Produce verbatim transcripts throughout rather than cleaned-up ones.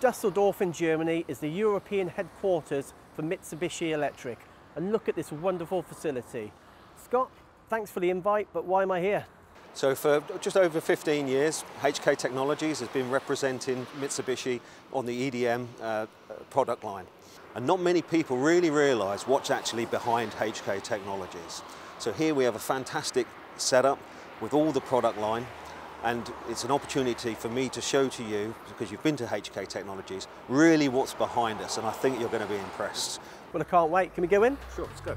Dusseldorf in Germany is the European headquarters for Mitsubishi Electric, and look at this wonderful facility. Scott, thanks for the invite, but why am I here? So for just over fifteen years, H K Technologies has been representing Mitsubishi on the E D M uh, product line. And not many people really realise what's actually behind H K Technologies. So here we have a fantastic setup with all the product line, and it's an opportunity for me to show to you, because you've been to H K Technologies, really what's behind us, and I think you're going to be impressed. Well, I can't wait. Can we go in? Sure, let's go.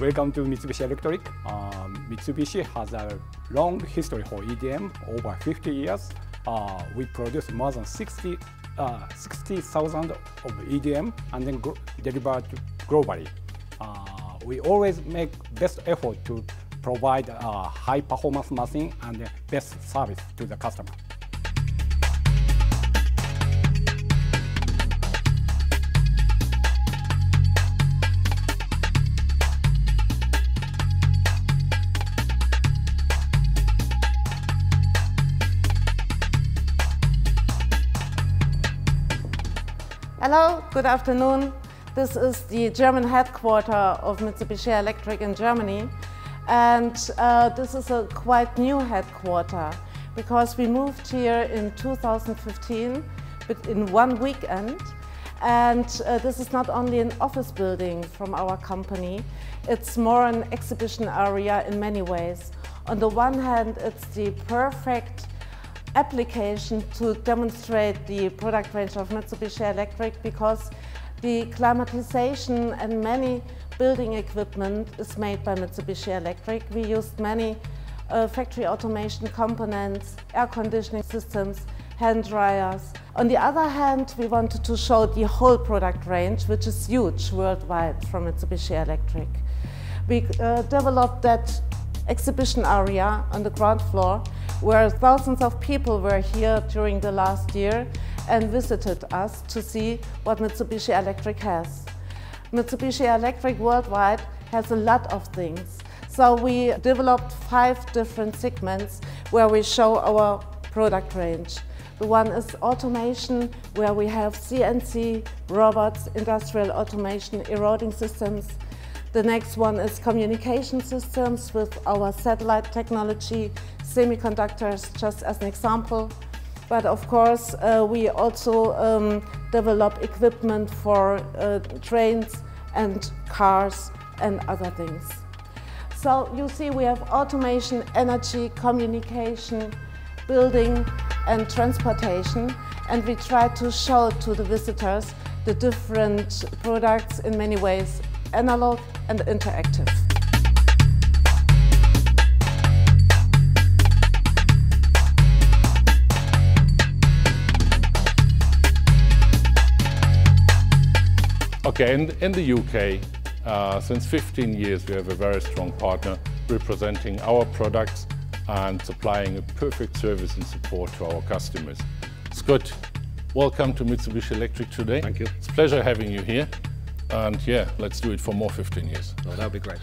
Welcome to Mitsubishi Electric. Um, Mitsubishi has a long history for E D M, over fifty years. Uh, we produce more than sixty thousand uh, sixty of E D M and then delivered globally. Uh, we always make best effort to provide a uh, high performance machine and best service to the customer. Hello, good afternoon. This is the German headquarter of Mitsubishi Electric in Germany. And uh, this is a quite new headquarter because we moved here in two thousand fifteen, but in one weekend. And uh, this is not only an office building from our company, it's more an exhibition area in many ways. On the one hand, it's the perfect application to demonstrate the product range of Mitsubishi Electric, because the climatization and many building equipment is made by Mitsubishi Electric. We used many uh, factory automation components, air conditioning systems, hand dryers. On the other hand, we wanted to show the whole product range, which is huge worldwide from Mitsubishi Electric. We uh, developed that exhibition area on the ground floor, where thousands of people were here during the last year and visited us to see what Mitsubishi Electric has. Mitsubishi Electric worldwide has a lot of things. So we developed five different segments where we show our product range. The one is automation, where we have C N C, robots, industrial automation, eroding systems. The next one is communication systems with our satellite technology, semiconductors, just as an example. But of course, uh, we also um, develop equipment for uh, trains and cars and other things. So you see, we have automation, energy, communication, building and transportation. And we try to show to the visitors the different products in many ways, analog and interactive. Okay, in, in the U K, uh, since fifteen years, we have a very strong partner representing our products and supplying a perfect service and support to our customers. Scott, welcome to Mitsubishi Electric today. Thank you. It's a pleasure having you here. And yeah, let's do it for more fifteen years. Oh, that would be great.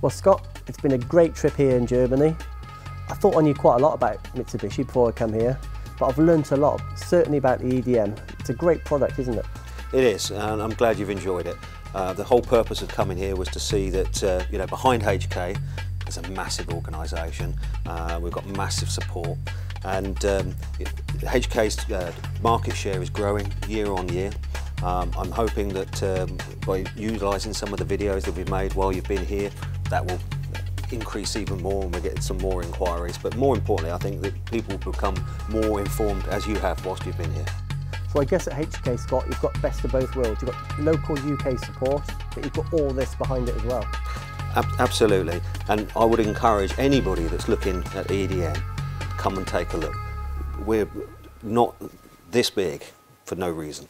Well, Scott, it's been a great trip here in Germany. I thought I knew quite a lot about Mitsubishi before I came here, but I've learnt a lot, certainly about the E D M. It's a great product, isn't it? It is, and I'm glad you've enjoyed it. Uh, the whole purpose of coming here was to see that uh, you know, behind H K, there's a massive organisation. Uh, we've got massive support, and um, it, H K's uh, market share is growing year on year. Um, I'm hoping that um, by utilising some of the videos that we've made while you've been here, that will increase even more, and we're getting some more inquiries. But more importantly, I think that people will become more informed, as you have whilst you've been here. So I guess at H K, Scott, you've got best of both worlds. You've got local U K support, but you've got all this behind it as well. Ab- absolutely, and I would encourage anybody that's looking at E D M, come and take a look. We're not this big for no reason.